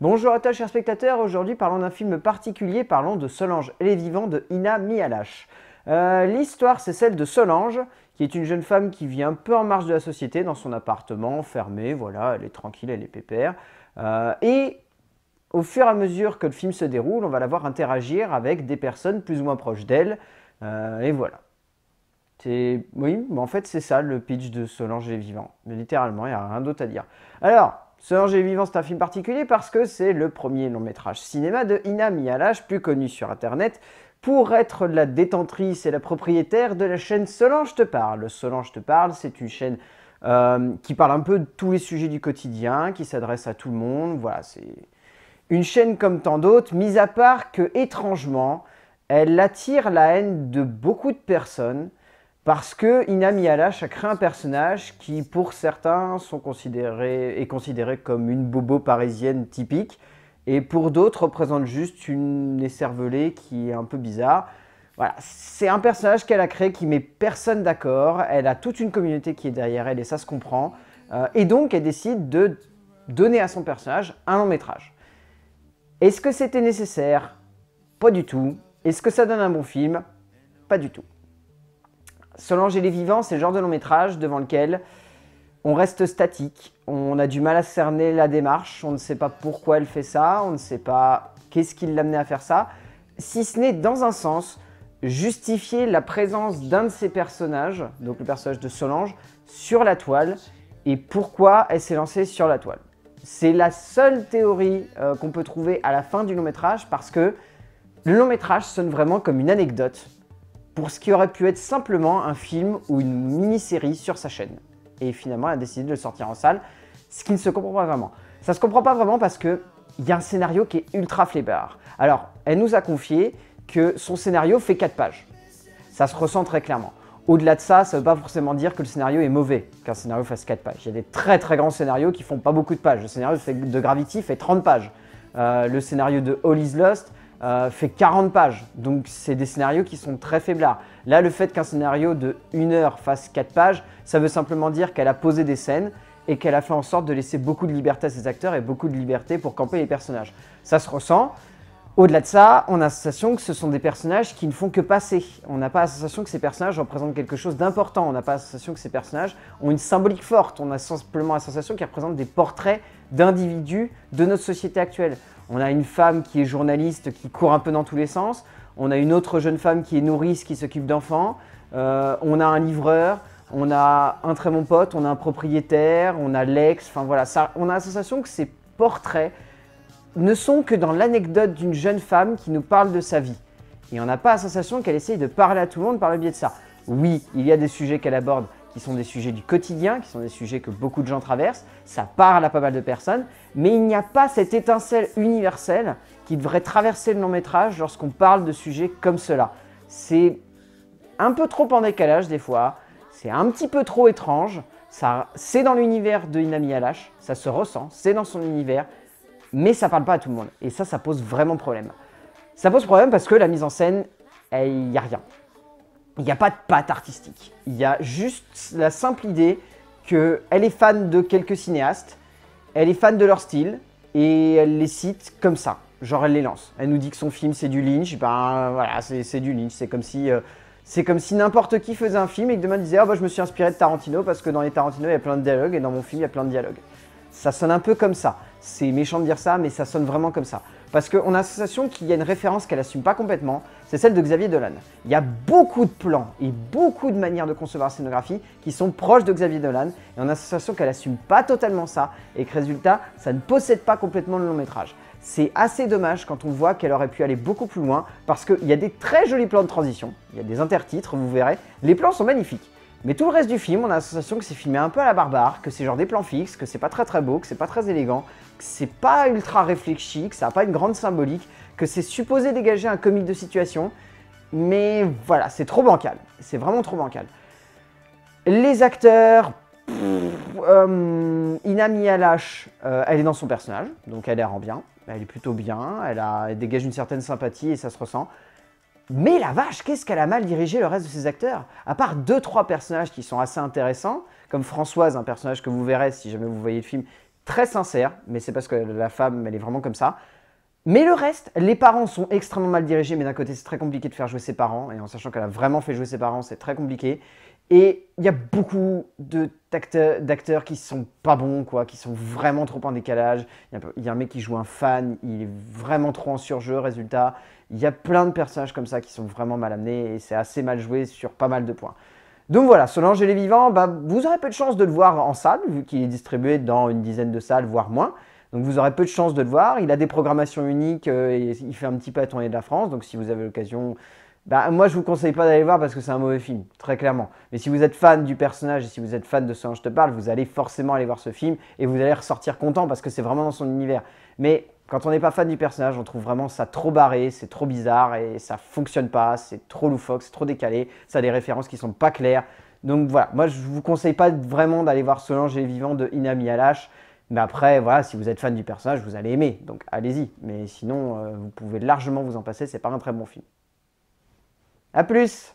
Bonjour à toi chers spectateurs, aujourd'hui parlons d'un film particulier, parlons de Solange et les vivants de Ina Mihalache. L'histoire c'est celle de Solange, qui est une jeune femme qui vit un peu en marge de la société, dans son appartement, fermée, voilà, elle est tranquille, elle est pépère. Et au fur et à mesure que le film se déroule, on va la voir interagir avec des personnes plus ou moins proches d'elle, et voilà. Oui, mais en fait c'est ça le pitch de Solange et les vivants, mais littéralement il n'y a rien d'autre à dire. Alors... Solange et les vivants, c'est un film particulier parce que c'est le premier long-métrage cinéma de Ina Mihalache, plus connue sur internet, pour être la détentrice et la propriétaire de la chaîne Solange te parle. Solange te parle, c'est une chaîne qui parle un peu de tous les sujets du quotidien, qui s'adresse à tout le monde, voilà, c'est une chaîne comme tant d'autres, mis à part que, étrangement, elle attire la haine de beaucoup de personnes, parce que Ina Mihalache a créé un personnage qui, pour certains, est considéré comme une bobo parisienne typique, et pour d'autres, représente juste une écervelée qui est un peu bizarre. Voilà, c'est un personnage qu'elle a créé qui met personne d'accord, elle a toute une communauté qui est derrière elle, et ça se comprend, et donc elle décide de donner à son personnage un long métrage. Est-ce que c'était nécessaire? Pas du tout. Est-ce que ça donne un bon film? Pas du tout. Solange et les vivants, c'est le genre de long métrage devant lequel on reste statique, on a du mal à cerner la démarche, on ne sait pas pourquoi elle fait ça, on ne sait pas qu'est-ce qui l'a amené à faire ça, si ce n'est dans un sens justifier la présence d'un de ses personnages, donc le personnage de Solange, sur la toile et pourquoi elle s'est lancée sur la toile. C'est la seule théorie qu'on peut trouver à la fin du long métrage parce que le long métrage sonne vraiment comme une anecdote pour ce qui aurait pu être simplement un film ou une mini-série sur sa chaîne. Et finalement, elle a décidé de le sortir en salle, ce qui ne se comprend pas vraiment. Ça se comprend pas vraiment parce qu'il y a un scénario qui est ultra flébard. Alors, elle nous a confié que son scénario fait 4 pages. Ça se ressent très clairement. Au-delà de ça, ça ne veut pas forcément dire que le scénario est mauvais, qu'un scénario fasse 4 pages. Il y a des très très grands scénarios qui font pas beaucoup de pages. Le scénario de Gravity fait 30 pages. Le scénario de All Is Lost fait 40 pages, donc c'est des scénarios qui sont très faiblards. Là, le fait qu'un scénario de 1 heure fasse 4 pages, ça veut simplement dire qu'elle a posé des scènes et qu'elle a fait en sorte de laisser beaucoup de liberté à ses acteurs et beaucoup de liberté pour camper les personnages. Ça se ressent. Au-delà de ça, on a la sensation que ce sont des personnages qui ne font que passer. On n'a pas la sensation que ces personnages représentent quelque chose d'important, on n'a pas la sensation que ces personnages ont une symbolique forte, on a simplement la sensation qu'ils représentent des portraits d'individus de notre société actuelle. On a une femme qui est journaliste, qui court un peu dans tous les sens. On a une autre jeune femme qui est nourrice, qui s'occupe d'enfants. On a un livreur, on a un très bon pote, on a un propriétaire, on a l'ex. Enfin voilà, ça, on a la sensation que ces portraits ne sont que dans l'anecdote d'une jeune femme qui nous parle de sa vie. Et on n'a pas la sensation qu'elle essaye de parler à tout le monde par le biais de ça. Oui, il y a des sujets qu'elle aborde qui sont des sujets du quotidien, qui sont des sujets que beaucoup de gens traversent, ça parle à pas mal de personnes, mais il n'y a pas cette étincelle universelle qui devrait traverser le long-métrage lorsqu'on parle de sujets comme cela. C'est un peu trop en décalage des fois, c'est un petit peu trop étrange, c'est dans l'univers de Ina Mihalache, ça se ressent, c'est dans son univers, mais ça parle pas à tout le monde, et ça pose vraiment problème. Ça pose problème parce que la mise en scène, il n'y a rien. Il n'y a pas de patte artistique, il y a juste la simple idée qu'elle est fan de quelques cinéastes, elle est fan de leur style et elle les cite comme ça, genre elle les lance. Elle nous dit que son film c'est du Lynch, ben voilà, c'est du Lynch, c'est comme si n'importe qui faisait un film et que demain disait « Ah bah je me suis inspiré de Tarantino parce que dans les Tarantino il y a plein de dialogues et dans mon film il y a plein de dialogues ». Ça sonne un peu comme ça, c'est méchant de dire ça mais ça sonne vraiment comme ça. Parce qu'on a la sensation qu'il y a une référence qu'elle n'assume pas complètement, c'est celle de Xavier Dolan. Il y a beaucoup de plans et beaucoup de manières de concevoir la scénographie qui sont proches de Xavier Dolan, et on a la sensation qu'elle n'assume pas totalement ça, et que résultat, ça ne possède pas complètement le long métrage. C'est assez dommage quand on voit qu'elle aurait pu aller beaucoup plus loin, parce qu'il y a des très jolis plans de transition, il y a des intertitres, vous verrez, les plans sont magnifiques. Mais tout le reste du film, on a la sensation que c'est filmé un peu à la barbare, que c'est genre des plans fixes, que c'est pas très très beau, que c'est pas très élégant, que c'est pas ultra réfléchi, que ça n'a pas une grande symbolique, que c'est supposé dégager un comique de situation, mais voilà, c'est trop bancal, c'est vraiment trop bancal. Les acteurs... Ina Mihalache, elle est dans son personnage, donc elle est rend bien, elle est plutôt bien, elle dégage une certaine sympathie et ça se ressent. Mais la vache, qu'est-ce qu'elle a mal dirigé le reste de ses acteurs? À part 2-3 personnages qui sont assez intéressants, comme Françoise, un personnage que vous verrez si jamais vous voyez le film, très sincère, mais c'est parce que la femme, elle est vraiment comme ça. Mais le reste, les parents sont extrêmement mal dirigés, mais d'un côté, c'est très compliqué de faire jouer ses parents, et en sachant qu'elle a vraiment fait jouer ses parents, c'est très compliqué. Et il y a beaucoup d'acteurs qui sont pas bons, quoi, qui sont vraiment trop en décalage. Il y a un mec qui joue un fan, il est vraiment trop en surjeu, résultat. Il y a plein de personnages comme ça qui sont vraiment mal amenés et c'est assez mal joué sur pas mal de points. Donc voilà, Solange et les vivants, bah, vous aurez peu de chance de le voir en salle, vu qu'il est distribué dans une dizaine de salles, voire moins. Donc vous aurez peu de chance de le voir. Il a des programmations uniques et il fait un petit peu à tourner de la France, donc si vous avez l'occasion... Bah, moi, je vous conseille pas d'aller voir parce que c'est un mauvais film, très clairement. Mais si vous êtes fan du personnage et si vous êtes fan de Solange te parle, vous allez forcément aller voir ce film et vous allez ressortir content parce que c'est vraiment dans son univers. Mais quand on n'est pas fan du personnage, on trouve vraiment ça trop barré, c'est trop bizarre et ça fonctionne pas, c'est trop loufoque, c'est trop décalé, ça a des références qui sont pas claires. Donc voilà, moi, je vous conseille pas vraiment d'aller voir Solange et les vivants de Ina Mihalache. Mais après, voilà, si vous êtes fan du personnage, vous allez aimer, donc allez-y. Mais sinon, vous pouvez largement vous en passer, c'est pas un très bon film. À plus!